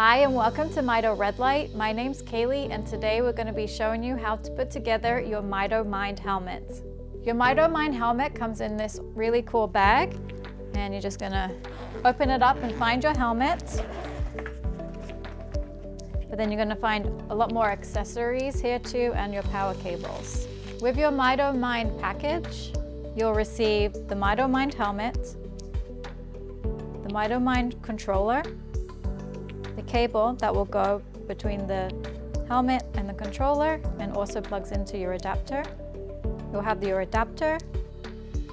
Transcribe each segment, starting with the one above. Hi and welcome to Mito Red Light. My name's Kaylee and today we're going to be showing you how to put together your MitoMIND helmet. Your MitoMIND helmet comes in this really cool bag and you're just going to open it up and find your helmet. But then you're going to find a lot more accessories here too and your power cables. With your MitoMIND package, you'll receive the MitoMIND helmet, the MitoMIND controller, the cable that will go between the helmet and the controller and also plugs into your adapter. You'll have your adapter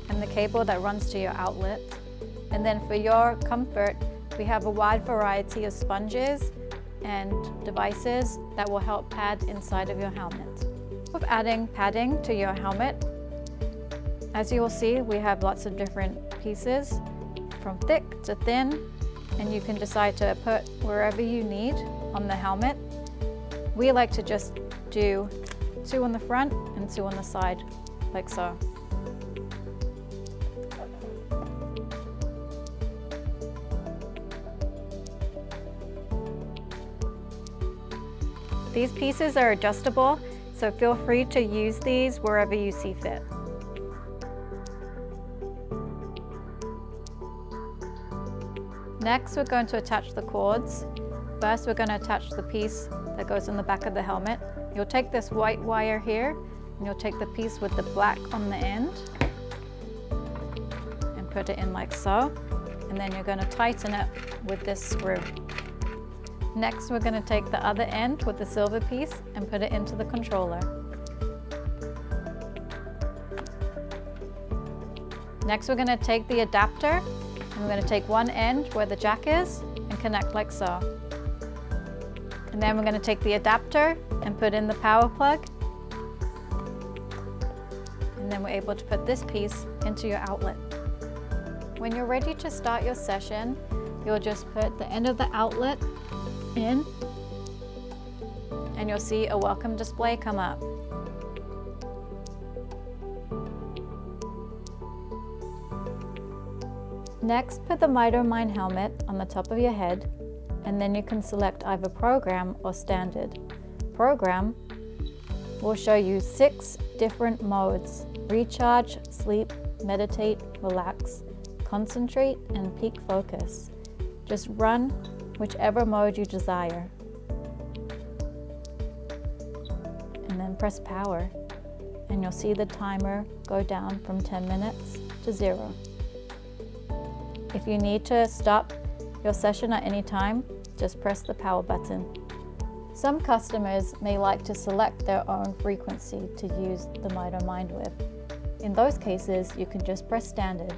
and the cable that runs to your outlet. And then for your comfort, we have a wide variety of sponges and devices that will help pad inside of your helmet. We're adding padding to your helmet. As you will see, we have lots of different pieces from thick to thin, and you can decide to put wherever you need on the helmet. We like to just do two on the front and two on the side, like so. These pieces are adjustable, so feel free to use these wherever you see fit. Next, we're going to attach the cords. First, we're going to attach the piece that goes on the back of the helmet. You'll take this white wire here, and you'll take the piece with the black on the end, and put it in like so. And then you're going to tighten it with this screw. Next, we're going to take the other end with the silver piece and put it into the controller. Next, we're going to take the adapter. And we're going to take one end where the jack is and connect like so. And then we're going to take the adapter and put in the power plug. And then we're able to put this piece into your outlet. When you're ready to start your session, you'll just put the end of the outlet in and you'll see a welcome display come up. Next, put the MitoMIND helmet on the top of your head, and then you can select either program or standard. Program will show you 6 different modes: recharge, sleep, meditate, relax, concentrate, and peak focus. Just run whichever mode you desire. And then press power, and you'll see the timer go down from 10 minutes to 0. If you need to stop your session at any time, just press the power button. Some customers may like to select their own frequency to use the MitoMIND with. In those cases, you can just press standard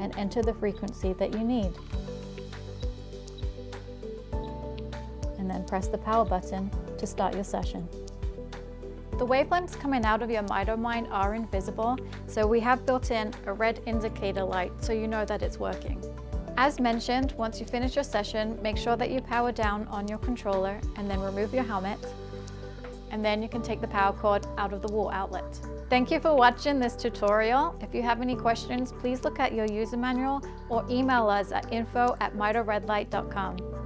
and enter the frequency that you need. And then press the power button to start your session. The wavelengths coming out of your MitoMIND are invisible, so we have built in a red indicator light so you know that it's working. As mentioned, once you finish your session, make sure that you power down on your controller and then remove your helmet, and then you can take the power cord out of the wall outlet. Thank you for watching this tutorial. If you have any questions, please look at your user manual or email us at info@mitoredlight.com.